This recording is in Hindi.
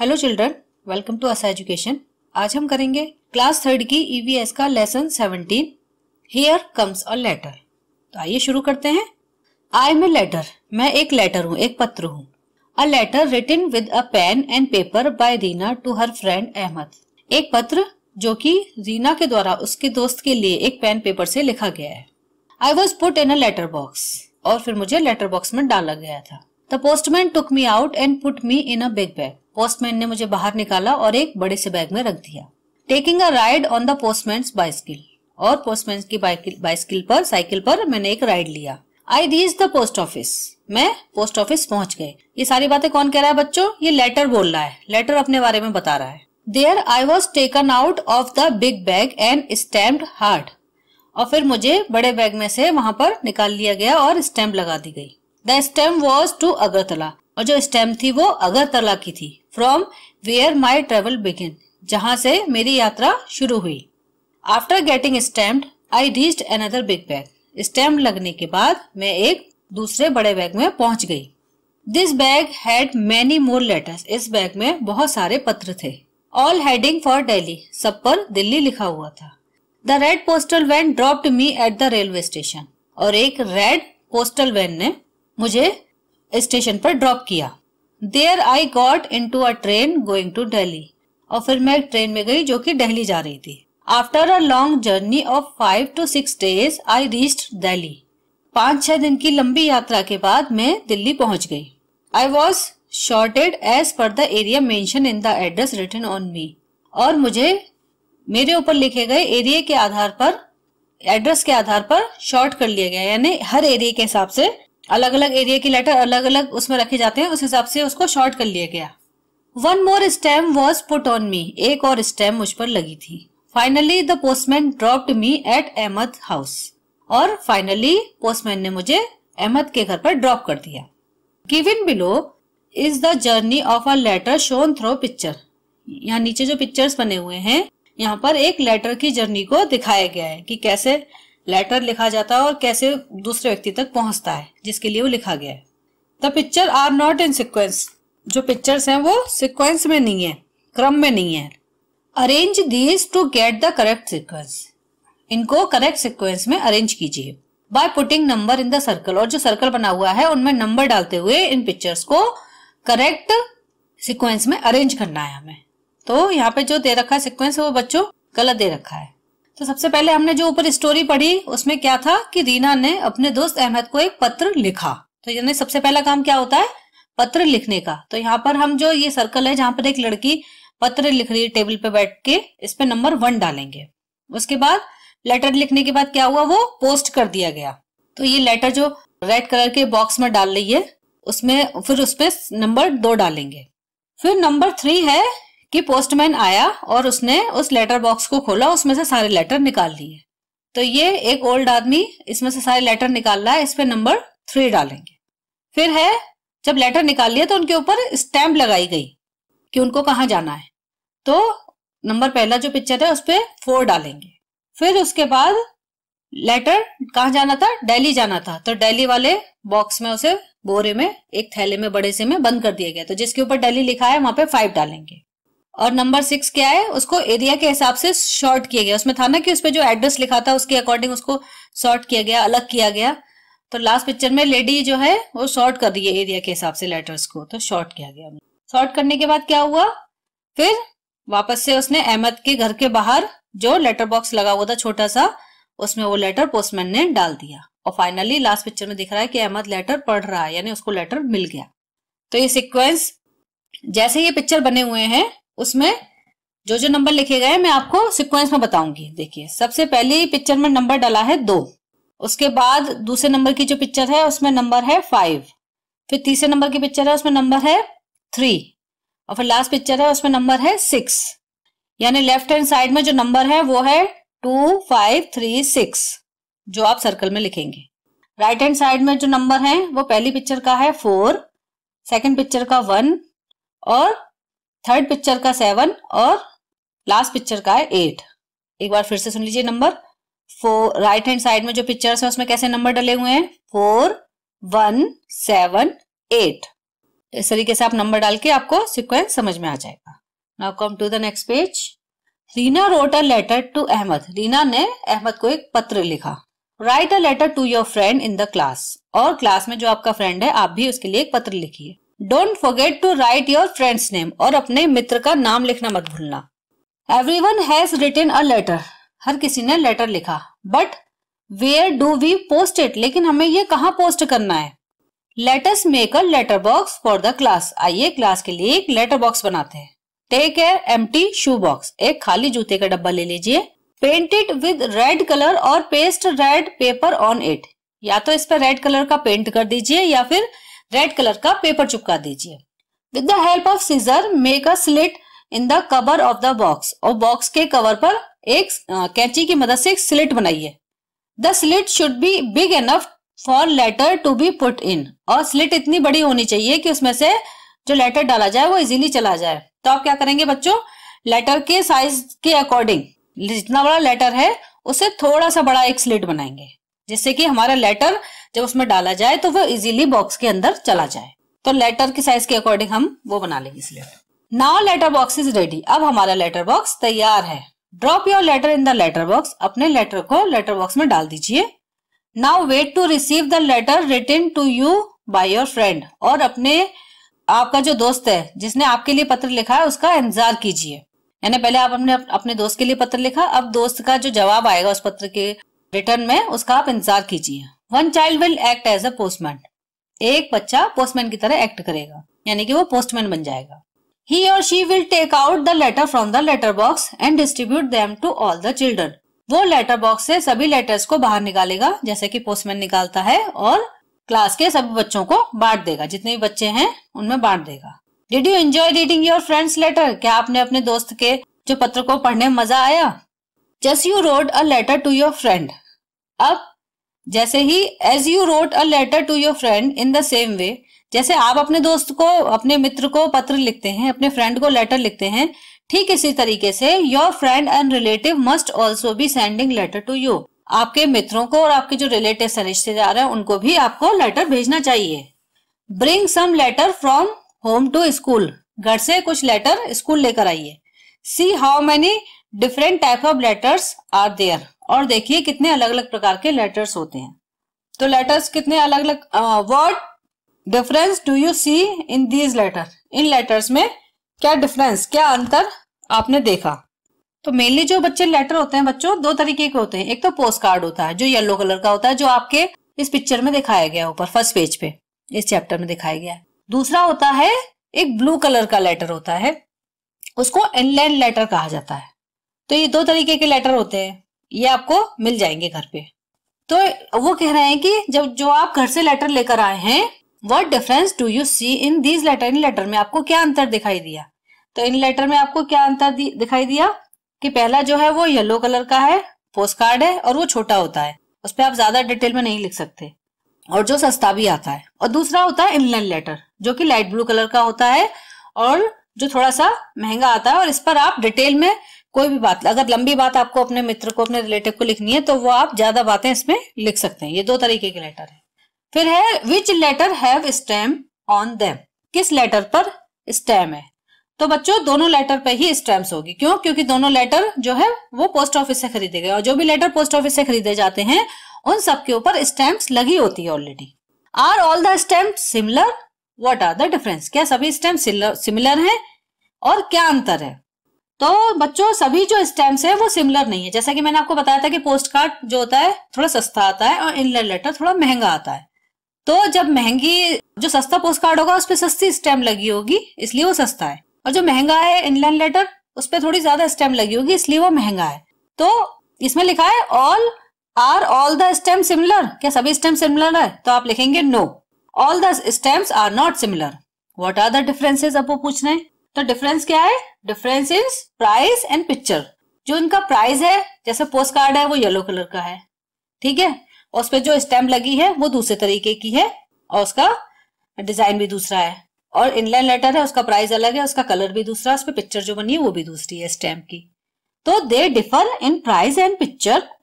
Hello children, welcome to Asha education. आज हम करेंगे क्लास थर्ड की ईवीएस का lesson 17 here comes a letter. तो आइए शुरू करते हैं। आई एम ए लेटर, मैं एक लेटर हूँ, एक पत्र हूँ। A letter written with a pen and paper by Reena to her friend Ahmad. एक पत्र जो कि रीना के द्वारा उसके दोस्त के लिए एक पेन पेपर से लिखा गया है। I was put in a letter box, और फिर मुझे लेटर बॉक्स में डाला गया था। The postman took me out and put me in a big bag. Postman ने मुझे बाहर निकाला और एक बड़े से बैग में रख दिया। Taking a ride on the postman's bicycle, और पोस्टमैन की साइकिल पर मैंने एक राइड लिया। I reach the post office, मैं पोस्ट ऑफिस पहुंच गए। ये सारी बातें कौन कह रहा है बच्चों? ये लेटर बोल रहा है, लेटर अपने बारे में बता रहा है। There I was taken out of the big bag and stamped hard, और फिर मुझे बड़े बैग में से वहां पर निकाल लिया गया और स्टैम्प लगा दी गई। The stamp was to Agartala, और जो स्टैम्प थी वो अगरतला की थी। From where my travel begin, जहाँ से मेरी यात्रा शुरू हुई। After getting stamped I reached another big bag, stamp लगने के बाद मैं एक दूसरे बड़े बैग में पहुंच गई। This bag had many more letters, इस बैग में बहुत सारे पत्र थे। ऑल हेडिंग फॉर दिल्ली, सब पर दिल्ली लिखा हुआ था। The red postal van dropped me at the railway station, और एक रेड पोस्टल वैन ने मुझे स्टेशन पर ड्रॉप किया। There I got into a train going to Delhi, और फिर मैं एक ट्रेन में गई जो कि दिल्ली जा रही थी। After a long journey of 5 to 6 days I reached Delhi, 5-6 दिन की लंबी यात्रा के बाद मैं दिल्ली पहुंच गई। I was sorted as per the area mention in the address written on me, और मुझे मेरे ऊपर लिखे गए एरिया के आधार पर, एड्रेस के आधार पर शॉर्ट कर लिया गया। यानी हर एरिया के हिसाब से अलग अलग एरिया की लेटर अलग अलग उसमें रखे जाते हैं, उस हिसाब से उसको शॉर्ट कर लिया गया। One more stamp was put on me, एक और स्टैम्प मुझ पर लगी थी। Finally the postman dropped me at Ahmad house, और फाइनली पोस्टमैन ने मुझे अहमद के घर पर ड्रॉप कर दिया। Given below is the journey of a letter shown through picture, यहाँ नीचे जो पिक्चर्स बने हुए हैं यहाँ पर एक लेटर की जर्नी को दिखाया गया है कि कैसे लेटर लिखा जाता है और कैसे दूसरे व्यक्ति तक पहुँचता है जिसके लिए वो लिखा गया है। The picture are not in sequence, जो पिक्चर्स हैं वो सिक्वेंस में नहीं है, क्रम में नहीं है। Arrange these to get the correct sequence, इनको करेक्ट सीक्वेंस में अरेंज कीजिए। By putting number in the circle, और जो सर्कल बना हुआ है उनमें नंबर डालते हुए इन पिक्चर्स को करेक्ट सीक्वेंस में अरेंज करना है हमें। तो यहाँ पे जो दे रखा है सीक्वेंस वो बच्चों गलत दे रखा है। तो सबसे पहले हमने जो ऊपर स्टोरी पढ़ी उसमें क्या था कि रीना ने अपने दोस्त अहमद को एक पत्र लिखा। तो यानी सबसे पहला काम क्या होता है? पत्र लिखने का। तो यहाँ पर हम जो ये सर्कल है जहाँ पर एक लड़की पत्र लिख रही है टेबल पे बैठ के, इस पे नंबर 1 डालेंगे। उसके बाद लेटर लिखने के बाद क्या हुआ, वो पोस्ट कर दिया गया। तो ये लेटर जो रेड कलर के बॉक्स में डाल रही है उसमें फिर उसपे नंबर 2 डालेंगे। फिर नंबर 3 है कि पोस्टमैन आया और उसने उस लेटर बॉक्स को खोला, उसमें से सारे लेटर निकाल लिए। तो ये एक ओल्ड आदमी इसमें से सारे लेटर निकाल रहा है, इस पे नंबर 3 डालेंगे। फिर है जब लेटर निकाल लिया तो उनके ऊपर स्टैम्प लगाई गई कि उनको कहाँ जाना है। तो नंबर पहला जो पिक्चर है उसपे 4 डालेंगे। फिर उसके बाद लेटर कहाँ जाना था? दिल्ली जाना था। तो दिल्ली वाले बॉक्स में उसे बोरे में एक थैले में बड़े से में बंद कर दिया गया। तो जिसके ऊपर दिल्ली लिखा है वहां पे 5 डालेंगे। और नंबर 6 क्या है, उसको एरिया के हिसाब से शॉर्ट किया गया। उसमें था ना कि उसपे जो एड्रेस लिखा था उसके अकॉर्डिंग उसको शॉर्ट किया गया, अलग किया गया। तो लास्ट पिक्चर में लेडी जो है वो शॉर्ट कर दी है एरिया के हिसाब से लेटर्स को, तो शॉर्ट किया गया। शॉर्ट करने के बाद क्या हुआ, फिर वापस से उसने अहमद के घर के बाहर जो लेटर बॉक्स लगा हुआ था छोटा सा उसमें वो लेटर पोस्टमैन ने डाल दिया। और फाइनली लास्ट पिक्चर में दिख रहा है कि अहमद लेटर पढ़ रहा है, यानी उसको लेटर मिल गया। तो ये सीक्वेंस जैसे ये पिक्चर बने हुए हैं उसमें जो जो नंबर लिखे गए हैं मैं आपको सीक्वेंस में बताऊंगी। देखिए सबसे पहले पिक्चर में नंबर डाला है 2, उसके बाद दूसरे नंबर की जो पिक्चर है उसमें नंबर है 5, फिर तीसरे नंबर की पिक्चर है उसमें नंबर है 3, और फिर लास्ट पिक्चर है उसमें नंबर है 6। यानी लेफ्ट हैंड साइड में जो नंबर है वो है 2, 5, 3, 6 जो आप सर्कल में लिखेंगे। राइट हैंड साइड में जो नंबर है वो पहली पिक्चर का है 4, सेकंड पिक्चर का 1, और थर्ड पिक्चर का 7, और लास्ट पिक्चर का है 8। एक बार फिर से सुन लीजिए नंबर 4, राइट हैंड साइड में जो पिक्चर्स है उसमें कैसे नंबर डले हुए हैं, 4, 1, 7, 8। इस तरीके से आप नंबर डाल के आपको सिक्वेंस समझ में आ जाएगा। Now come to the next page. Reena wrote a letter to Ahmad. Reena ने अहमद को एक पत्र लिखा। Write a letter to your friend in the class. और क्लास में जो आपका फ्रेंड है आप भी उसके लिए एक पत्र लिखिए। Don't forget to write your friends name. और अपने मित्र का नाम लिखना मत भूलना। Everyone has written a letter. हर किसी ने लेटर लिखा। But where do we post it. लेकिन हमें ये कहाँ पोस्ट करना है। Let us make a letter box for the class. आइए क्लास के लिए एक लेटर बॉक्स बनाते हैं। Take a empty shoe box. एक खाली जूते का डब्बा ले लीजिए। Paint it with red colour और paste red paper on it. या तो इस पर रेड कलर का पेंट कर दीजिए या फिर रेड कलर का पेपर चिपका दीजिए। With the help of scissor make a slit in the cover of the box. और बॉक्स के कवर पर एक कैंची की मदद से एक स्लिट बनाइए। The slit should be big enough for letter to be put in. और स्लिट इतनी बड़ी होनी चाहिए कि उसमें से जो लेटर डाला जाए वो इजीली चला जाए। तो आप क्या करेंगे बच्चों, लेटर के साइज के अकॉर्डिंग जितना बड़ा लेटर है उसे थोड़ा सा बड़ा एक स्लिट बनाएंगे, जिससे कि हमारा लेटर जब उसमें डाला जाए तो वो इजीली बॉक्स के अंदर चला जाए। तो लेटर की साइज के अकॉर्डिंग हम वो बना लेंगे slit. Now letter box is ready. अब हमारा लेटर बॉक्स तैयार है। Drop your letter in the letter box. अपने लेटर को लेटर बॉक्स में डाल दीजिए। Now wait to receive the letter written to you by your friend. और अपने आपका जो दोस्त है जिसने आपके लिए पत्र लिखा है उसका इंतजार कीजिए। यानी पहले आपने अपने दोस्त के लिए पत्र लिखा, अब दोस्त का जो जवाब आएगा उस पत्र के रिटर्न में उसका आप इंतजार कीजिए। One child will act as a postman. एक बच्चा पोस्टमैन की तरह एक्ट करेगा, यानी कि वो पोस्टमैन बन जाएगा। He or she will take out the letter from the letter box and distribute them to all the children. वो लेटर बॉक्स से सभी लेटर्स को बाहर निकालेगा, जैसे कि पोस्टमैन निकालता है, और क्लास के सभी बच्चों को बांट देगा। जितने भी बच्चे हैं उनमें बांट देगा। Did you enjoy reading your friend's letter? क्या आपने अपने दोस्त के जो पत्र को पढ़ने में मजा आया? Just you wrote a letter to your friend. अब जैसे ही as you wrote a letter to your friend in the same way, जैसे आप अपने दोस्त को, अपने मित्र को पत्र लिखते हैं, अपने फ्रेंड को लेटर लिखते हैं, ठीक इसी तरीके से your friend and relative must also be sending letter to you. आपके मित्रों को और आपके जो रिलेटिव हैं, रिश्तेदार हैं, उनको भी आपको लेटर भेजना चाहिए। Bring some letter from home to school. घर से कुछ लेटर स्कूल लेकर आइए। See how many different type of letters are there. और देखिए कितने अलग अलग प्रकार के लेटर्स होते हैं। तो लेटर्स कितने अलग अलग। Word difference do you see in these letter. इन लेटर्स में क्या डिफरेंस, क्या अंतर आपने देखा। तो मेनली जो बच्चे लेटर होते हैं बच्चों, दो तरीके के होते हैं। एक तो पोस्ट कार्ड होता है जो येलो कलर का होता है, जो आपके इस पिक्चर में दिखाया गया है, ऊपर फर्स्ट पेज पे इस चैप्टर में दिखाया गया है। दूसरा होता है एक ब्लू कलर का लेटर होता है, उसको इनलैंड लेटर कहा जाता है। तो ये दो तरीके के लेटर होते हैं, ये आपको मिल जाएंगे घर पे। तो वो कह रहे हैं कि जब जो आप घर से लेटर लेकर आए हैं, What difference do you see in these letter? इन लेटर में आपको क्या अंतर दिखाई दिया। तो इन लेटर में आपको क्या अंतर दिखाई दिया कि पहला जो है वो येलो कलर का है, पोस्ट कार्ड है, और वो छोटा होता है, उस पर आप ज्यादा डिटेल में नहीं लिख सकते, और जो सस्ता भी आता है। और दूसरा होता है इनलैंड लेटर, जो कि लाइट ब्लू कलर का होता है और जो थोड़ा सा महंगा आता है, और इस पर आप डिटेल में कोई भी बात, अगर लंबी बात आपको अपने मित्र को, अपने रिलेटिव को लिखनी है तो वो आप ज्यादा बातें इसमें लिख सकते हैं। ये दो तरीके के लेटर है। फिर है which letter have stamp on them. किस लेटर पर स्टैम्प है। तो बच्चों दोनों लेटर पर ही स्टैम्प्स होगी। क्यों? क्योंकि दोनों लेटर जो है वो पोस्ट ऑफिस से खरीदे गए, और जो भी लेटर पोस्ट ऑफिस से खरीदे जाते हैं उन सबके ऊपर स्टैम्प्स लगी होती है already. Are all the stamps similar? What are the difference? क्या सभी स्टैम्प्स सिमिलर हैं और क्या अंतर है? तो बच्चों सभी जो स्टैम्प्स है वो सिमिलर नहीं है। जैसा कि मैंने आपको बताया था कि पोस्ट कार्ड जो होता है थोड़ा सस्ता आता है और इनलैंड लेटर थोड़ा महंगा आता है। तो जब महंगी, जो सस्ता पोस्ट कार्ड होगा उस पर सस्ती स्टैम्प लगी होगी इसलिए वो सस्ता है, और जो महंगा है इनलैंड लेटर उस पर थोड़ी ज्यादा स्टैम्प लगी होगी इसलिए वो महंगा है। तो इसमें लिखा है all, are all the stamp similar. क्या सभी स्टैम्प सिमिलर है? तो आप लिखेंगे no, all the stamps are not similar. What are the differences? अब वो पूछ रहे हैं। तो डिफरेंस क्या है? Difference is price and picture. जो इनका प्राइस है, जैसे पोस्ट कार्ड है वो येलो कलर का है, ठीक है, और उस पर जो स्टैम्प लगी है वो दूसरे तरीके की है और उसका डिजाइन भी दूसरा है, और इनलैंड लेटर है उसका प्राइस अलग है, उसका कलर भी दूसरा, उस पर पिक्चर जो बनी है वो भी दूसरी है स्टैम्प की। तो they differ in price and picture